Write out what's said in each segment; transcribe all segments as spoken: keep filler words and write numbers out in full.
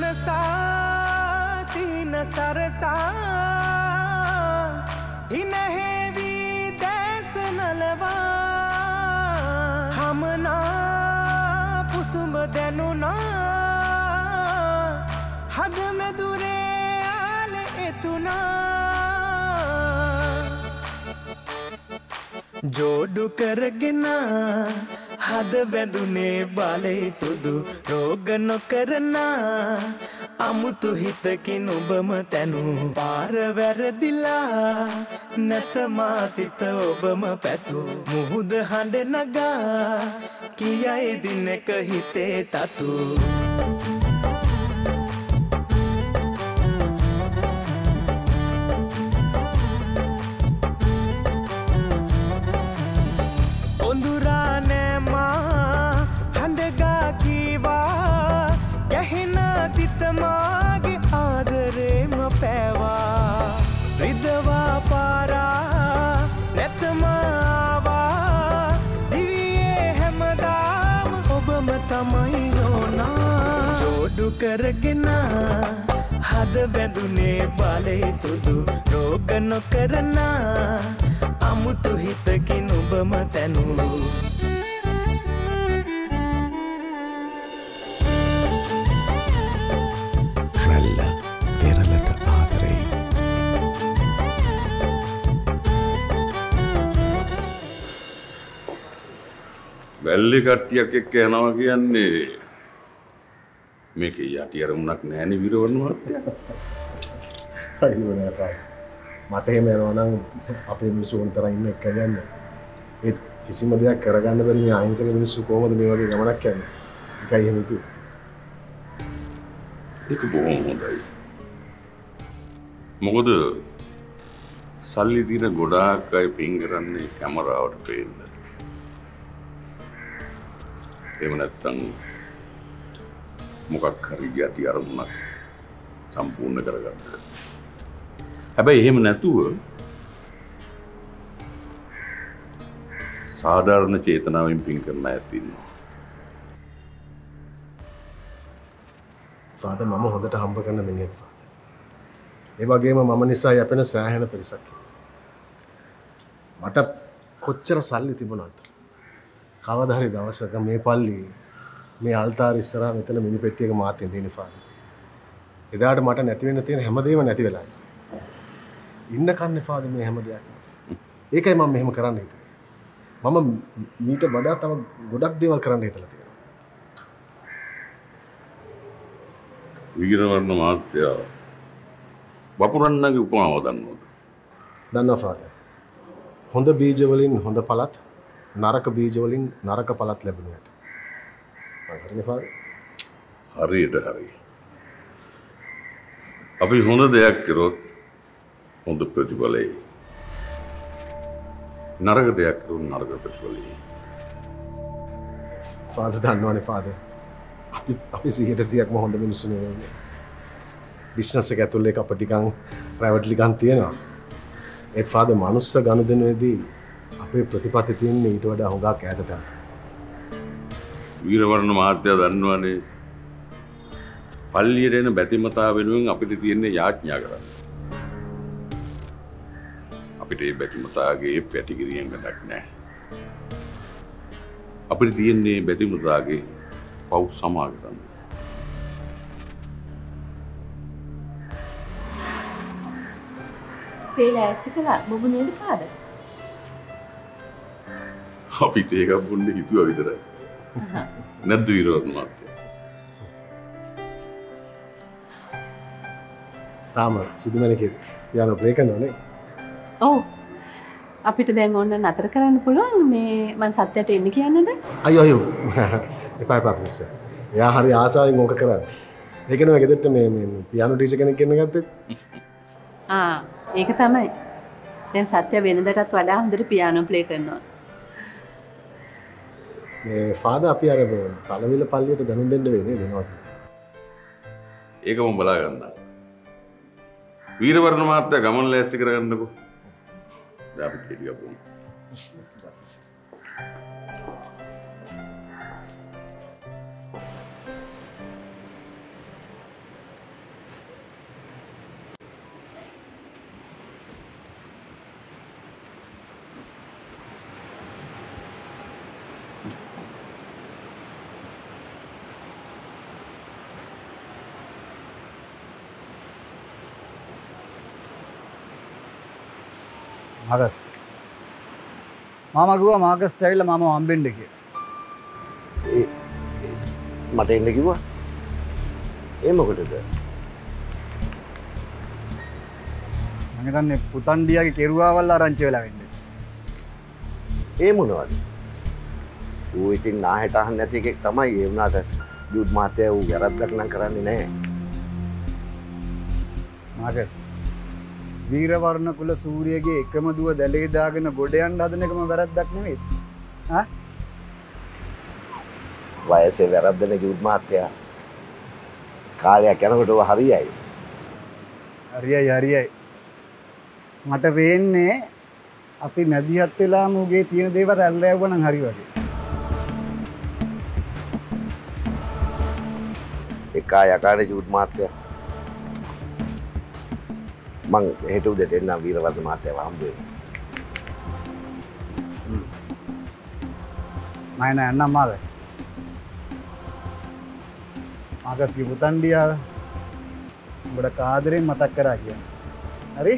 मनसा scene Sarsa हिनहेवी देश नलवा हमना पुसुम देनुना हद में दूरे आल एतुना जोडु कर गिना हद बेदुने बाले सुदु रोगनो करना अमुतु हित किनु बम तेनु पार वेर दिला नतमा सित बम पैतु मुहुद हांड नगा किया ए दिन कहिते तातु कर गिना हद बेदुने बाले सुदु रोगनो करना अमुतु हित किनु बम तेनु वेल्ली कट्टियक कहनावा कियन्ने මේකේ යටියර උණක් නැහෙනේ විරවන්න මාත්‍යා. හරි වුණා තාම. මට එහෙම යනවා නම් අපේ මිනිස්සු උන් තරම් ඉන්න එක කියන්නේ. ඒ කිසිම දෙයක් කරගන්න බැරි මේ අහිංසක මිනිස්සු කොහොමද මේ වගේ ගමනක් යන්නේ? එකයි එහෙම හිතුවේ. ඒක බොහොම හොඳයි. මොකද සල්ලි දින ගොඩාක් අය පින් කරන්නේ කැමරාවට පේන්න. එහෙම නැත්තම් මොකක් හරි යටි අරමුණක් සම්පූර්ණ කරගන්න. හැබැයි එහෙම නැතුව සාධාරණ චේතනාවෙන් පින් කරන්න ඇත් ඉන්නවා. ෆාදර් මම හොඳට හම්බ කරන මිනිහෙක් ෆාදර්. ඒ වගේම මම නිසා යැපෙන සෑහෙන පිරිසක්. මට කොච්චර සල්ලි තිබුණාද? කවදා හරි දවසක මේ පල්ලියේ मैं आलतार इस तरह मेतन मिनी पेटिया का मात इंदी निफाद इधार माटा नैतिवे नैति हेमदे व नैति वेला इन्न खान निफाद में हेमद या एक माँ मेहम करा नहीं थे मामा मीट बड़ा तब गुडक देवल करा नहीं था वीरवर्ण मात्या बपुरन्न की उपमाव दन्नोद दन्न फादर होंद बीज वलिन होंद पलत नरक बीज वलिन नरक पलत लबनिया हरी हरी अभी होंद दयाक करोत होंद प्रतिबले नरक दयाक करो नरक प्रतिबले फादर धन्यवाद फादर अभी अभी सी हेड सी एक में होंद मिनिस्टर ने बिजनेस से कहते लेकर पटिकांग प्राइवेटली गांती है ना एक फादर मानुष से गाने देने दी अपने प्रतिपाते तीन में इट वड़ा होगा कहते थे वीरवर्ण महात्या दन्वाने पल्लियरेन බැතිමතා වෙනුවෙන් අපිට තියෙන යාඥා කරන්න. අපිට මේ බැතිමතාගේ පැටිගිරියෙන් වැඩක් නැහැ. අපිට තියෙන්නේ බැතිමතාගේ පව් සමාගම. පෙළැසිකලා බොබුනේද පාද? අපිට ඒක වුණේ හිතුවා විතරයි. නැද්ද විරෝධ මාත්‍ය. තාම සිදුමනකේ යාන බ්‍රේක් කරනවනේ. ඔව්. අපිට දැන් ඕන නතර කරන්න පුළුවන් මේ මං සත්‍යයට එන්න කියන්නද? අයියෝ අයියෝ. එපා එපා සිස්ටර්. එයා හරි ආසාවෙන් ඕක කරන්නේ. ඒක නෙවෙයි ගෙදරට මේ මේ පියානෝ ටීචර් කෙනෙක් ඉන්න ගත්තේ. ආ ඒක තමයි. දැන් සත්‍ය වෙනදටත් වඩා හොඳට පියානෝ ප්ලේ කරනවා. මේ ෆාදර් අපි අර පළවිල පල්ලියට දනුම් දෙන්න වෙන්නේ දෙනවා කියලා. ඒක මම බලා ගන්නවා. වීරවර්ණ මහත්තයා ගමන ලෑස්ති කරගන්නකෝ. දැන් අපි කී ටිකක් වුණා. मागस मामा मागस स्टाइल मामा हम्बेंड के मत इन्ने की हुआ ये मगड़े थे अंगे तन्ने पुतंडिया के केरुआ वाला रंचे वाला वेंडे ये मुनवाली वो इतनी ना है टाहन नहीं थी कि तमाई ये उन्हाटे जूट माते हैं वो गैरत करना कराने नहीं मागस वीरवर्ण कुल सूर्य के एकम दुआ दले दाग न गोड़े अंडा देने को मैं गैरत देखने में हाँ वैसे गैरत देने जूट माते हैं කාලය යනකොට ඔය හරියයි. හරියයි හරියයි. මට වෙන්නේ අපි මැදිහත් වෙලාම උගේ තියෙන දේවල් ඇල්ල යවුවා නම් හරි වගේ. එකා යකාට ජූට් මාත්‍ය මං හෙට උදේට එන්නම් වීරවර්ධන මාත්‍යව හම්බ වෙන්න. මම නෑ නෑ මාගස්. आकाश की बुतंडिया बड़ा कादरे मता करा गया अरे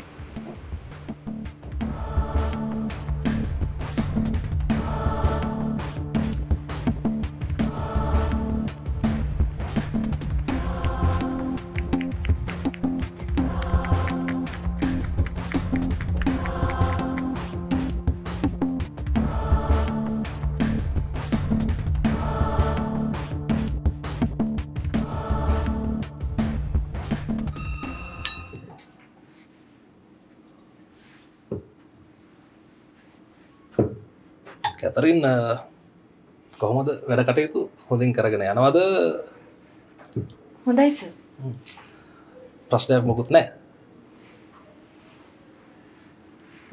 कैथरीन කොහොමද වැඩ කටයුතු හොඳින් කරගෙන යනවද හොඳයි සර් ප්‍රශ්නයක් මොකුත් නැහැ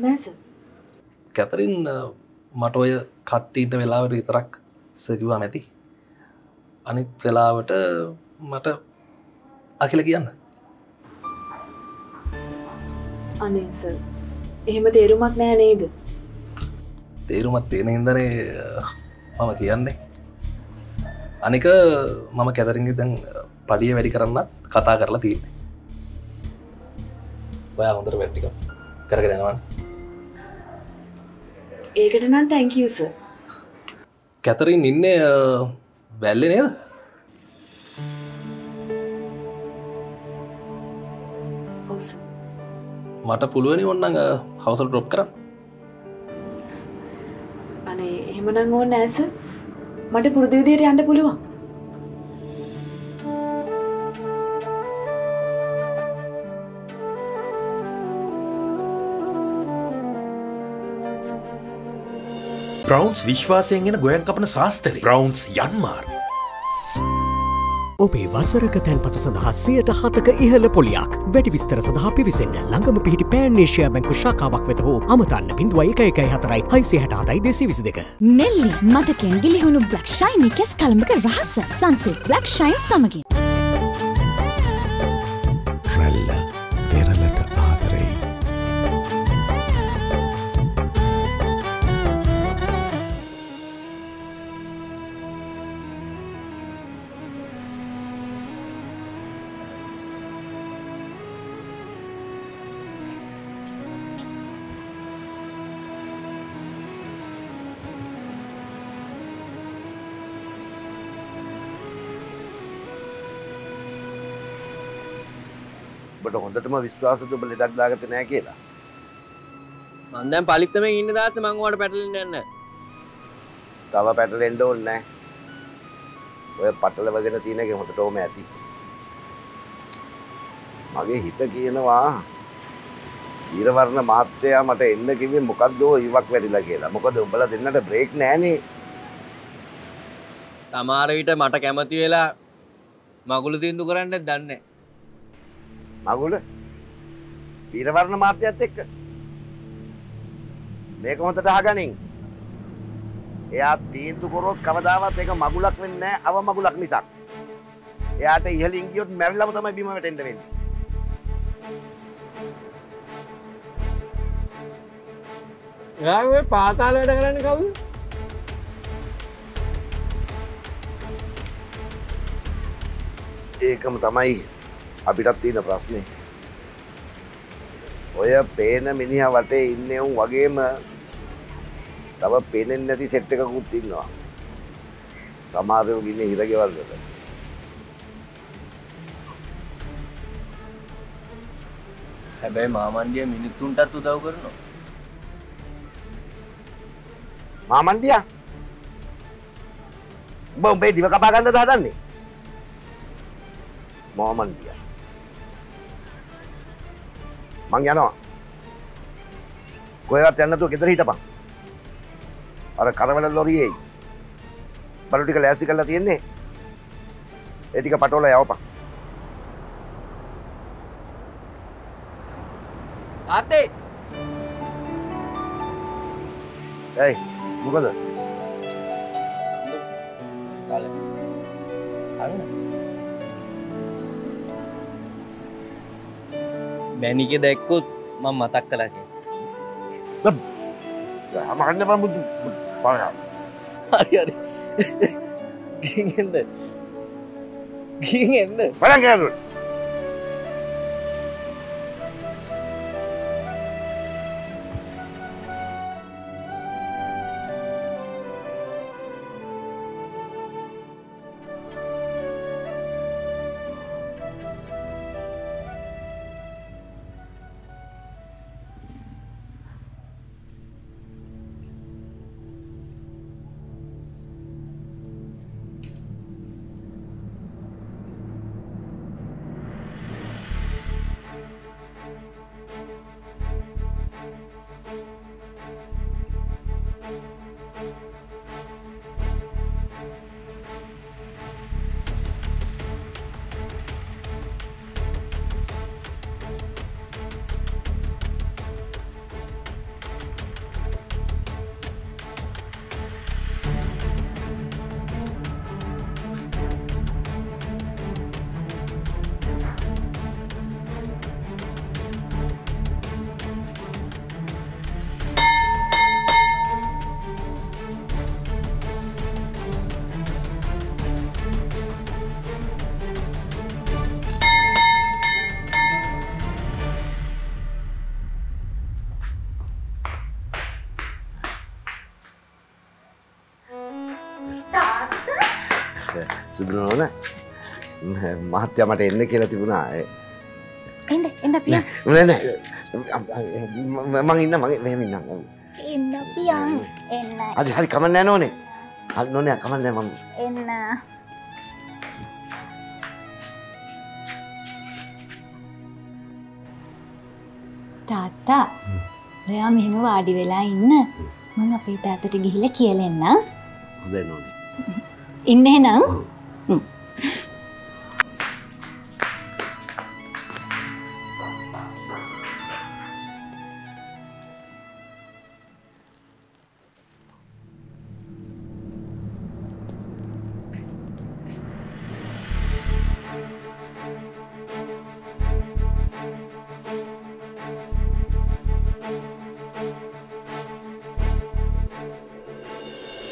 නෑ සර් කැතරින් මට ඔය කට්ටියට වෙලාවට විතරක් සර් කිව්වා නැති අනිත් වෙලාවට මට අකිල කියන්න අනේ සර් එහෙම තේරුමක් නැහැ නේද තේරුමක් තියෙන හින්දානේ මම කියන්නේ අනික මම කැතරින්ගේ දැන් පඩිය වැඩි කරන්නත් කතා කරලා තියෙන්නේ. ඔයා හොඳට වැඩ ටික කරගෙන යනවා. ඒකට නම් thank you sir. කැතරින් ඉන්නේ වැල්ලේ නේද? ඔව් සර්. මට පුළුවනි ඕනනම් හවසට drop කරන්න. අනේ එහෙම නම් ඕනේ නැහැ සර් මට පුරුදු විදියට යන්න පුළුවන් ප්‍රවුන්ස් විශ්වාසයෙන් එන ගොයන් කපන ශාස්ත්‍රය ප්‍රවුන්ස් යන්මාර් ඔබේ වසරක තැන්පතු සඳහා සියයට හතක ඉහළ පොලියක් වැඩි විස්තර සඳහා පිවිසෙන්න ළඟම පිහිටි පෑන් ඒෂියා බැංකු ශාඛාවක් වෙත හෝ අමතන්න බිංදුව එක එක එක හතරයි හය හත හය දෙක විසි දෙක නෙල්ලි මතකෙන් ගිලිහුණු බ්ලැක් ෂයිනි කෙස් කලඹක රහස සන්සෙට් බ්ලැක් ෂයින් සමගින් රැල්ල දෙරළට ආදරේ बट හොඳටම විශ්වාසද ඔබ ලෙඩක් දාගත්තේ නැහැ කියලා මම දැන් පලිත්තමේ ඉන්න දාත් මම ඔයාලට පැටලෙන්න යන්නේ තව පැටලෙන්න ඕනේ නැහැ ඔය පටලවගෙන තියෙන එක හොඳටම ඇති මගේ හිත කියනවා ඊරවර්ණ මහත්තයා මට එන්න කිව්වේ මොකද්ද ඔය ඉවක් වැඩිලා කියලා මොකද උඹලා දෙන්නට බ්‍රේක් නැහනේ සමහර විට මට කැමති වෙලා මගුල දින්දු කරන්නත් දන්නේ මගුල ඊරවර්ණ මාත්‍යත් එක්ක මේක හොඳට අහගනින් එයා තීන්දුව කරොත් කවදාවත් ඒක මගුලක් වෙන්නේ නැහැ අව මගුලක් මිසක් එයාට ඉහළින් ගියොත් මැරිලම තමයි බිම වැටෙන්න වෙන්නේ එයා මේ පාතාල වැඩ කරන්නේ කවුද ඒකම තමයි අපිටත් තියෙන ප්‍රශ්නේ. ඔය ඔය පේන මිනිහා වටේ ඉන්නේ උන් වගේම තව පේන්නේ නැති සෙට් එකකුත් ඉන්නවා. සමහරව ගින්නේ හිරගෙවල් වල. හැබැයි මාමණ්ඩිය මිනිත්තුන්ටත් උදව් කරනවා. මාමණ්ඩියා බොම්බේ දිව කපා ගන්නද හදන්නේ? මාමණ්ඩියා මං යනවා. කොහෙවත් යන්න නැතුව ගෙදර හිටපන්. අර කරවල ලොරියේ බලු ටික ලෑස්ති කරලා තියන්නේ. ඒ ටික පටවලා යවපන්. ආතේ. ඒ මොකද? කාලේ. අනේ. बैनी के देख को मम मताक कला के तब हम आने पर मुझे पाया अरे अरे गिंगेंडे गिंगेंडे पढ़ा क्या तू सुधरोना मात्या मटे इन्हें केला तिपुना है इन्हें इन्हें पियां नहीं नहीं माँग इन्हें माँग वह मिन्ना इन्हें पियां इन्हें आज आज कमल नहीं नोने आज नोने आ कमल नहीं माँग इन्हें टाटा वे आम हिमो वाड़ी वेला इन्हें माँग अपने टाटा टे गिहले किया लेना अधे नोने इन्हें ना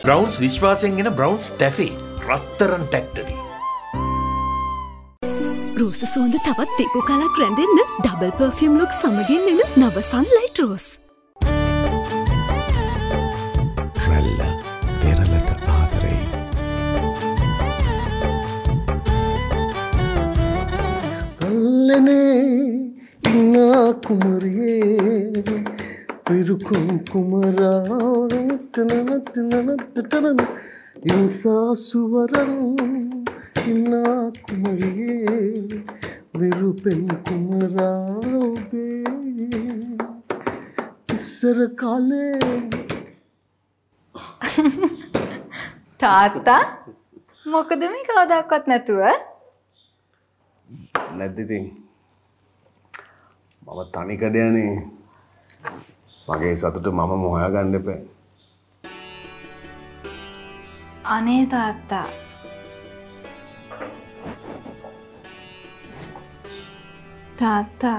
Browns විශ්වාසයෙන් එන Browns Taffy රත්තරන් ටැක්ටරි. රෝස සුවඳ තවත් දෙක කලක් රැඳෙන්න ඩබල් perfume look සමගින් එන නව sunlight rose. රැල්ල පෙරලට ආදරේ. කල්ලනේ ඉන්නා කුමරියේ පිරුකුම් කුමරා tanana tanana tanana insa suvaram inna kumariye verupen kumara obe isser kale තාත්තා මොකද මේ කවදාවත් නැතුව නැද්ද ඉතින් මම තනිකඩ යන්නේ මගේ සතුට මම හොයා ගන්න එපා අනේ තාත්තා තාත්තා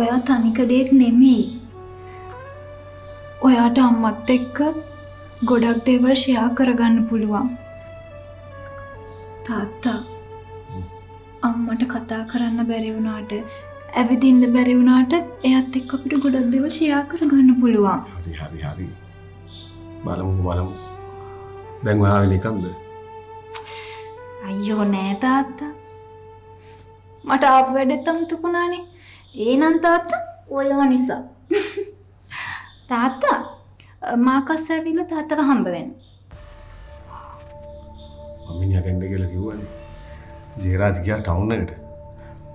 ඔයා තනිකඩේක් නෙමෙයි ඔයාට අම්මත් එක්ක ගොඩක් දේවල් ෂෙයා කරගන්න පුළුවන් තාත්තා අම්මට කතා කරන්න බැරි වුණාට ඇවිදින්න බැරි වුණාට එයාත් එක්ක අපිට ගොඩක් දේවල් ෂෙයා කරගන්න පුළුවන්. හරි හරි හරි. බලමු බලමු. දැන් ඔයා වෙන්නේ කම්ද? අයියෝ නෑ තාත්තා. මට ආපු වැඩෙත් අමතකුණානේ. ඒනම් තාත්තා ඔයව නිසා. තාත්තා මාකස් ඇවිල්ලා තාත්තව හම්බ වෙන්න. මමිනියා ගෙන්න කියලා කිව්වනේ. ජේරාජ් ගියා ටවුන් එකට.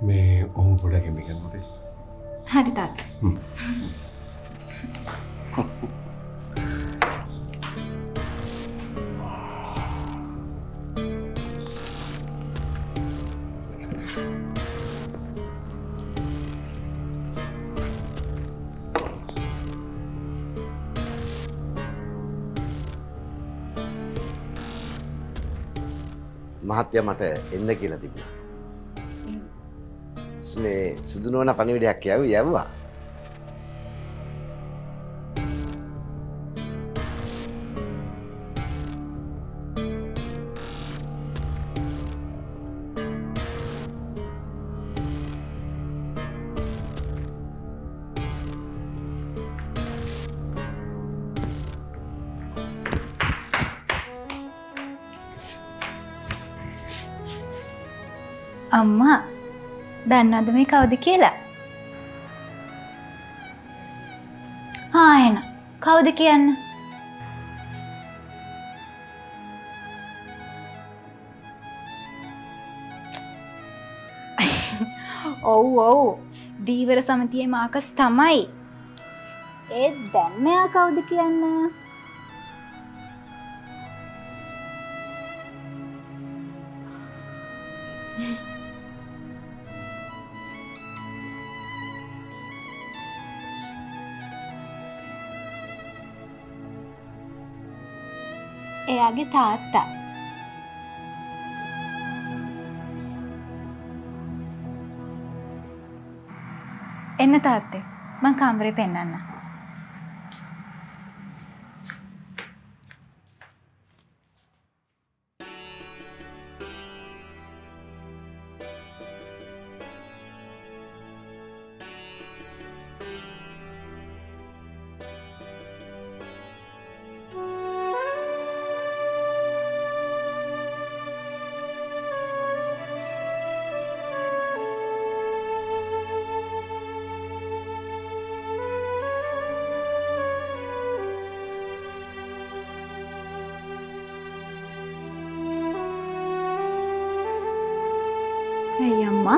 मैं ओम पड़ा के मिलन होते हाँ रिताक महात्या मटे इन्द की लती बिना මේ සුදු නෝන පණිවිඩයක් කියවි යවුවා. අම්මා දන්නවද මේ කවුද කියලා? ආ එන. කවුද කියන්න? ඔව් ඔව්. දීවර සමිතියේ මාකස් තමයි. ඒ දැන් මෙයා කවුද කියන්න? आगे था आता एन ताते मैं कामरे पहना ना अम्मा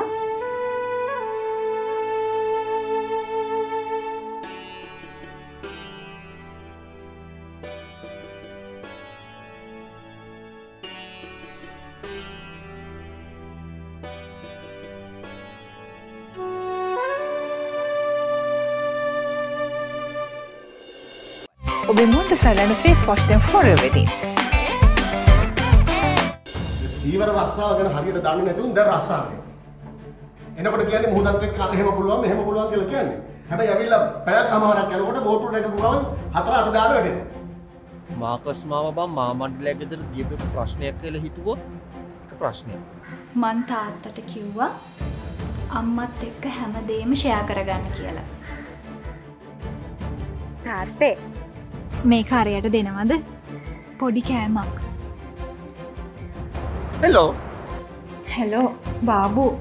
उबेमुंड सालन face wash then for everything ඊවර රස්සාව ගැන හරියට දන්නේ නැතුන් දැන් රස්සාව වෙනවා. එනකොට කියන්නේ මොහොතක් එක්ක එහෙම පුළුවන් මෙහෙම පුළුවන් කියලා කියන්නේ. හැබැයි අවිලා පැයකමාරක් යනකොට බෝට්ටුවට එකතු කරාම හතර අත දාලා වැටෙනවා. මාකස් මාව බම් මා මණ්ඩලයේ ගෙදර ගියපු ප්‍රශ්නයක් කියලා හිතුවොත් ඒක ප්‍රශ්නයක්. මං තාත්තට කිව්වා අම්මත් එක්ක හැමදේම ෂෙයා කරගන්න කියලා. තාත්තේ මේක හරියට දෙනවද? පොඩි කෑමක්. हेलो हेलो बाबू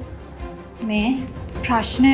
मैं प्रश्न